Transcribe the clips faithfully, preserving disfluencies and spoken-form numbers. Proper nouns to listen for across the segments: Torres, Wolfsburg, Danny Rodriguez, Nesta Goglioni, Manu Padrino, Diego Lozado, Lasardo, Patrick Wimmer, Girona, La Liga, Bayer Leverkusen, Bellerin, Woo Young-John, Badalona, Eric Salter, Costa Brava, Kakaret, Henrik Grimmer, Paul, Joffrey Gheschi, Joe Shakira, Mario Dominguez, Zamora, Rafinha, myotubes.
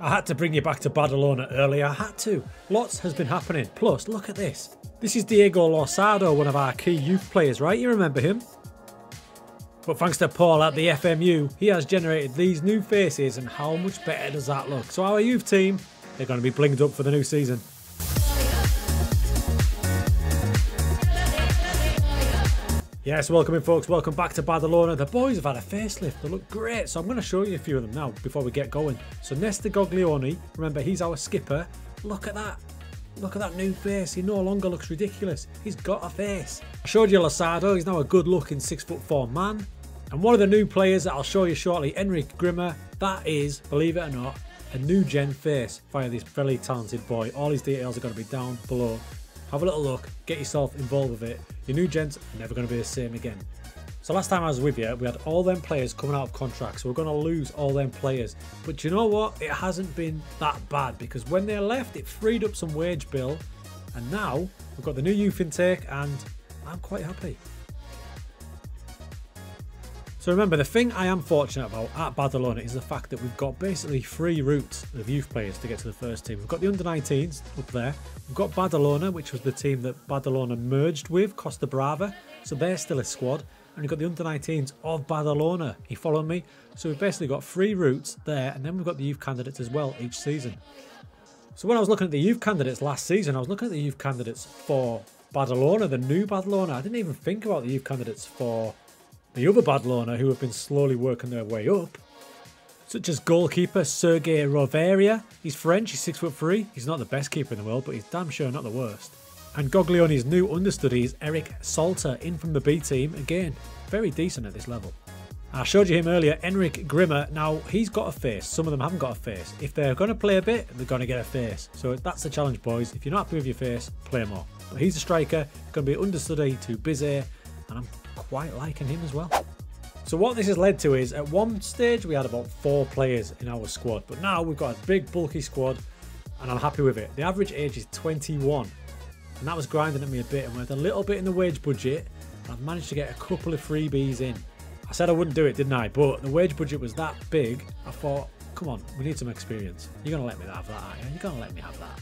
I had to bring you back to Badalona early, I had to. Lots has been happening. Plus, look at this. This is Diego Lozado, one of our key youth players, right? You remember him? But thanks to Paul at the F M U, he has generated these new faces, and how much better does that look? So our youth team, they're going to be blinged up for the new season. Yes, welcome in, folks. Welcome back to Badalona. The boys have had a facelift. They look great. So I'm going to show you a few of them now before we get going. So Nesta Goglioni, remember, he's our skipper. Look at that. Look at that new face. He no longer looks ridiculous. He's got a face. I showed you Lasardo. He's now a good-looking six foot four man. And one of the new players that I'll show you shortly, Enric Grimmer. That is, believe it or not, a new-gen face via this very talented boy. All his details are going to be down below. Have a little look, get yourself involved with it. Your new gens are never going to be the same again. So last time I was with you, we had all them players coming out of contract, so we're going to lose all them players. But you know what? It hasn't been that bad, because when they left, it freed up some wage bill. And now we've got the new youth intake, and I'm quite happy. So remember, the thing I am fortunate about at Badalona is the fact that we've got basically three routes of youth players to get to the first team. We've got the under nineteens up there. We've got Badalona, which was the team that Badalona merged with, Costa Brava. So they're still a squad. And we've got the under nineteens of Badalona. You follow me? So we've basically got three routes there. And then we've got the youth candidates as well each season. So when I was looking at the youth candidates last season, I was looking at the youth candidates for Badalona, the new Badalona. I didn't even think about the youth candidates for the other Badalona who have been slowly working their way up, such as goalkeeper Sergei Roveria. He's French, he's six foot three, he's not the best keeper in the world, but he's damn sure not the worst. And Goglioni's new understudy is Eric Salter, in from the B team, again, very decent at this level. I showed you him earlier, Henrik Grimmer. Now, he's got a face, some of them haven't got a face. If they're going to play a bit, they're going to get a face. So that's the challenge, boys. If you're not happy with your face, play more. But he's a striker, he's going to be understudy to Bizet, and I'm quite liking him as well. So what this has led to is, at one stage we had about four players in our squad, but now we've got a big bulky squad, and I'm happy with it. The average age is twenty-one, and that was grinding at me a bit, and with a little bit in the wage budget, I've managed to get a couple of freebies in. I said I wouldn't do it, didn't I? But the wage budget was that big, I thought, come on, we need some experience. You're gonna let me have that, aren't you? You're gonna let me have that.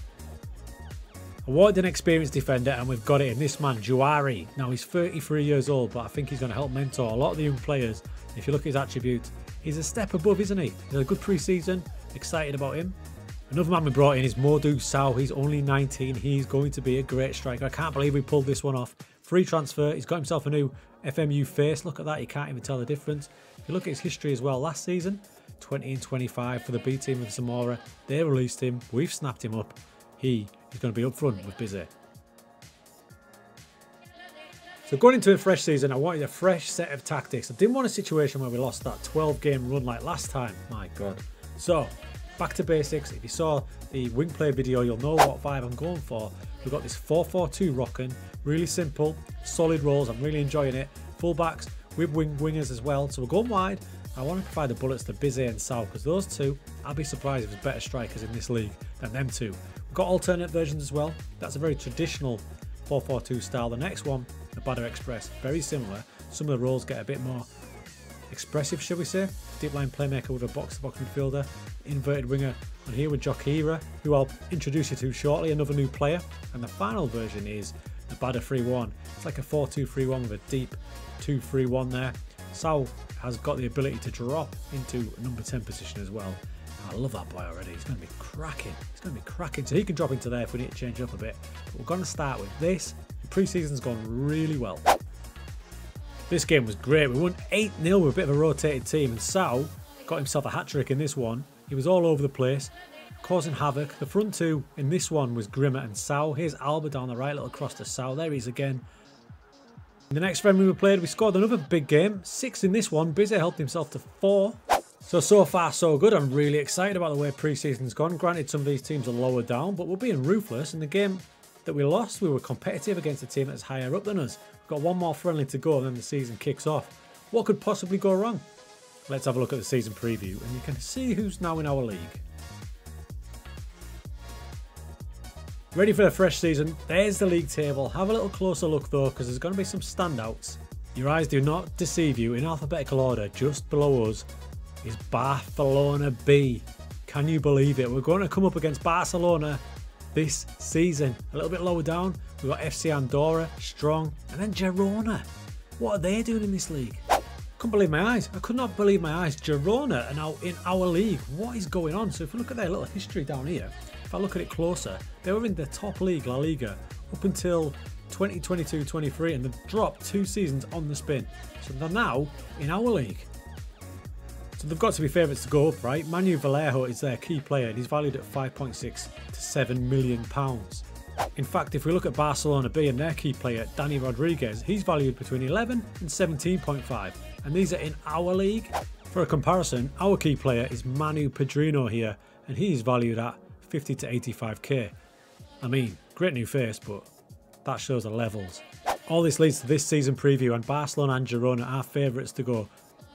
I wanted an experienced defender, and we've got it in this man, Juari. Now, he's thirty-three years old, but I think he's going to help mentor a lot of the young players. If you look at his attributes, he's a step above, isn't he? He's had a good pre-season, excited about him. Another man we brought in is Modou Sow. He's only nineteen. He's going to be a great striker. I can't believe we pulled this one off. Free transfer. He's got himself a new F M U face. Look at that. You can't even tell the difference. If you look at his history as well, last season, twenty and twenty-five for the B team of Zamora. They released him. We've snapped him up. He is going to be up front with Bizet. So going into a fresh season, I wanted a fresh set of tactics. I didn't want a situation where we lost that twelve game run like last time. My God. So, back to basics. If you saw the wing play video, you'll know what vibe I'm going for. We've got this four four two rocking. Really simple, solid rolls. I'm really enjoying it. Fullbacks with wing wingers as well. So we're going wide. I want to provide the bullets to Bizet and Sal, because those two, I'd be surprised if there's better strikers in this league than them two. We've got alternate versions as well. That's a very traditional four four two style. The next one, the Badder Express, very similar. Some of the roles get a bit more expressive, shall we say. Deep line playmaker with a box-to-box midfielder, inverted winger, and here with Jokira, who I'll introduce you to shortly, another new player. And the final version is the Badder three one. It's like a four two three one with a deep two three one there. Sal has got the ability to drop into number ten position as well. I love that boy already. He's going to be cracking. He's going to be cracking. So he can drop into there if we need to change up a bit. But we're going to start with this. The pre-season's gone really well. This game was great. We won eight nil with a bit of a rotated team. And Sal got himself a hat-trick in this one. He was all over the place, causing havoc. The front two in this one was Grimmer and Sal. Here's Alba down the right, little cross to Sal. There he is again. In the next friendly we played, we scored another big game. Six in this one. Bizet helped himself to four. So, so far so good. I'm really excited about the way pre-season's gone. Granted, some of these teams are lower down, but we're being ruthless. In the game that we lost, we were competitive against a team that's higher up than us. We've got one more friendly to go, and then the season kicks off. What could possibly go wrong? Let's have a look at the season preview, and you can see who's now in our league. Ready for the fresh season? There's the league table. Have a little closer look, though, because there's going to be some standouts. Your eyes do not deceive you. In alphabetical order, just below us is Barcelona B. Can you believe it? We're going to come up against Barcelona this season. A little bit lower down, we've got F C Andorra, strong, and then Girona. What are they doing in this league? Couldn't believe my eyes. I could not believe my eyes. Girona are now in our league. What is going on? So if you look at their little history down here, if I look at it closer, they were in the top league, La Liga, up until twenty twenty-two twenty-three, and they've dropped two seasons on the spin. So they're now in our league. So they've got to be favourites to go up, right? Manu Vallejo is their key player and he's valued at five point six to seven million pounds. In fact, if we look at Barcelona B and their key player, Danny Rodriguez, he's valued between eleven and seventeen point five. And these are in our league. For a comparison, our key player is Manu Padrino here, and he's valued at fifty to eighty-five K. I mean, great new face, but that shows the levels. All this leads to this season preview, and Barcelona and Girona are favourites to go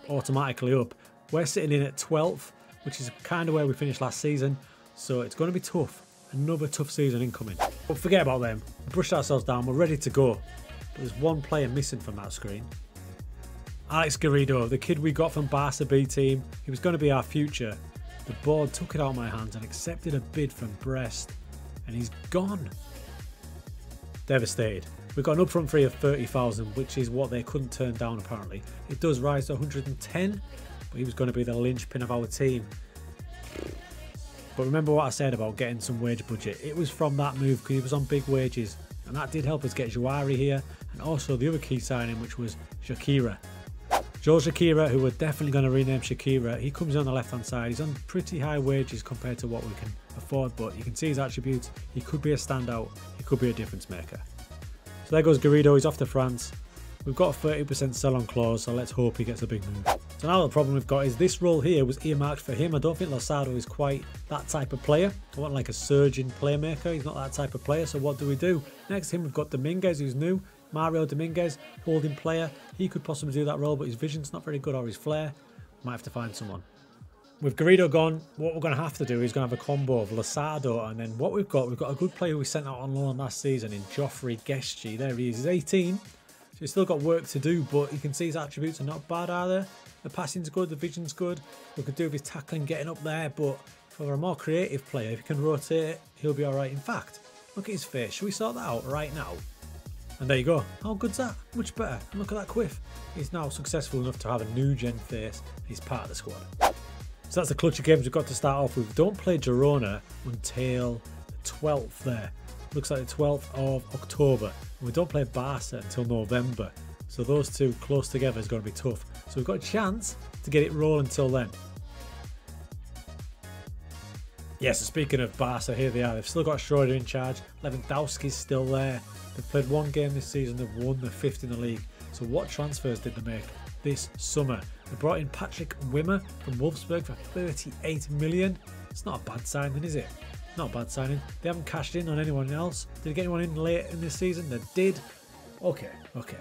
automatically up. We're sitting in at twelfth, which is kind of where we finished last season, so it's going to be tough. Another tough season incoming. But forget about them. We brushed ourselves down, we're ready to go. But there's one player missing from that screen. Alex Garrido, the kid we got from Barca B team. He was going to be our future. The board took it out of my hands and accepted a bid from Brest. And he's gone. Devastated. We've got an upfront fee of thirty thousand, which is what they couldn't turn down apparently. It does rise to one hundred and ten, but he was going to be the linchpin of our team. But remember what I said about getting some wage budget. It was from that move because he was on big wages. And that did help us get Juari here. And also the other key signing, which was Jokira. Joe Shakira, who we're definitely going to rename Shakira, he comes on the left-hand side. He's on pretty high wages compared to what we can afford, but you can see his attributes. He could be a standout. He could be a difference maker. So there goes Garrido. He's off to France. We've got a thirty percent sell-on clause, so let's hope he gets a big move. So now the problem we've got is this role here was earmarked for him. I don't think Lasardo is quite that type of player. I want like a surging playmaker. He's not that type of player, so what do we do? Next to him, we've got Dominguez, who's new. Mario Dominguez, holding player. He could possibly do that role, but his vision's not very good or his flair. Might have to find someone. With Garrido gone, what we're going to have to do is going to have a combo of Lasardo, and then what we've got, we've got a good player we sent out on loan last season in Joffrey Gheschi. There he is. He's eighteen, so he's still got work to do, but you can see his attributes are not bad either. The passing's good, the vision's good. We could do with his tackling getting up there, but for a more creative player, if he can rotate it, he'll be alright. In fact, look at his face. Should we sort that out right now? And there you go. How good's that? Much better. And look at that quiff. He's now successful enough to have a new gen face. He's part of the squad. So that's the clutch of games we've got to start off with. Don't play Girona until the twelfth there. Looks like the twelfth of October. And we don't play Barca until November. So those two close together is going to be tough. So we've got a chance to get it rolling until then. Yeah, so speaking of Barca, here they are. They've still got Schroeder in charge. Lewandowski's still there. They've played one game this season. They've won the fifth in the league. So what transfers did they make this summer? They brought in Patrick Wimmer from Wolfsburg for thirty-eight million. It's not a bad signing, is it? Not a bad signing. They haven't cashed in on anyone else. Did they get anyone in late in this season? They did. Okay, okay.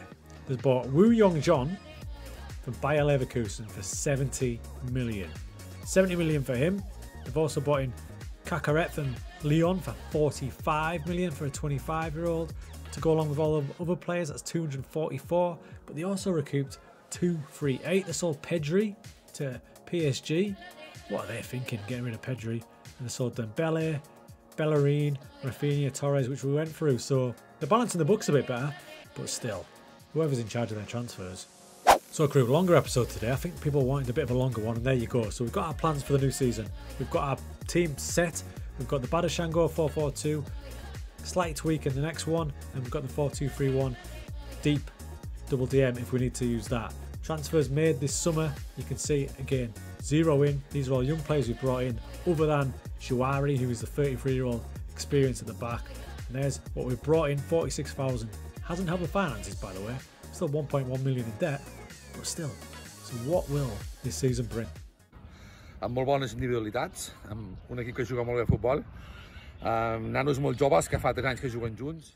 They've bought Woo Young-John from Bayer Leverkusen for seventy million. seventy million for him. They've also bought in Kakaret from Lyon for forty-five million for a twenty-five year old. To go along with all the other players, that's two hundred forty-four. But they also recouped two thirty-eight. They sold Pedri to P S G. What are they thinking, getting rid of Pedri? And they sold Dembele, Bellerin, Rafinha, Torres, which we went through. So they're balancing the books a bit better, but still, whoever's in charge of their transfers. So crew, longer episode today. I think people wanted a bit of a longer one, and there you go. So we've got our plans for the new season. We've got our team set. We've got the Badashango four four two, slight tweak in the next one, and we've got the four two three one deep double D M if we need to use that. Transfers made this summer, you can see again, zero in. These are all young players we brought in, other than Juari, who is the thirty-three year old experience at the back. And there's what we've brought in, forty-six thousand. Hasn't helped the finances, by the way. Still one point one million in debt. But still, so what will this season bring? Amb molt bones individualitats, amb un equip que juga molt bé a futbol, nanos molt joves que fa tres anys que juguen junts.